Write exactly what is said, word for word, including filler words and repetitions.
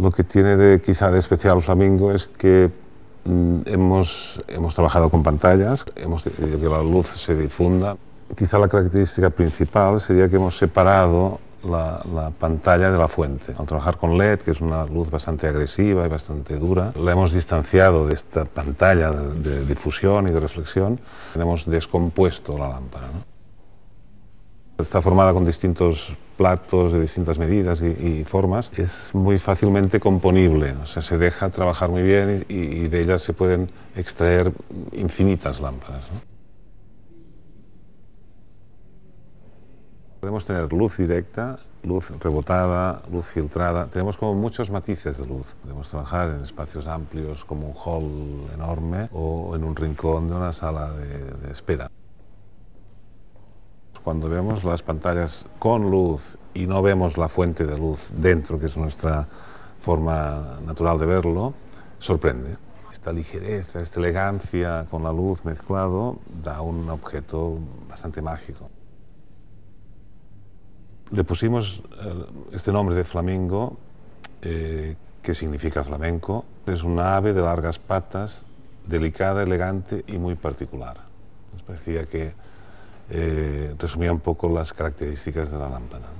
Lo que tiene de, quizá de especial Flamingo es que mm, hemos, hemos trabajado con pantallas, hemos querido que la luz se difunda. Quizá la característica principal sería que hemos separado la, la pantalla de la fuente. Al trabajar con L E D, que es una luz bastante agresiva y bastante dura, la hemos distanciado de esta pantalla de, de difusión y de reflexión. La hemos descompuesto la lámpara, ¿no? Está formada con distintos platos de distintas medidas y, y formas. Es muy fácilmente componible, o sea, se deja trabajar muy bien y, y de ellas se pueden extraer infinitas lámparas, ¿no? Podemos tener luz directa, luz rebotada, luz filtrada. Tenemos como muchos matices de luz. Podemos trabajar en espacios amplios como un hall enorme o en un rincón de una sala de, de espera. Cuando vemos las pantallas con luz y no vemos la fuente de luz dentro, que es nuestra forma natural de verlo, sorprende. Esta ligereza, esta elegancia con la luz mezclado da un objeto bastante mágico. Le pusimos este nombre de Flamingo, eh, que significa flamenco. Es una ave de largas patas, delicada, elegante y muy particular. Nos parecía que Eh, resumía un poco las características de la lámpara.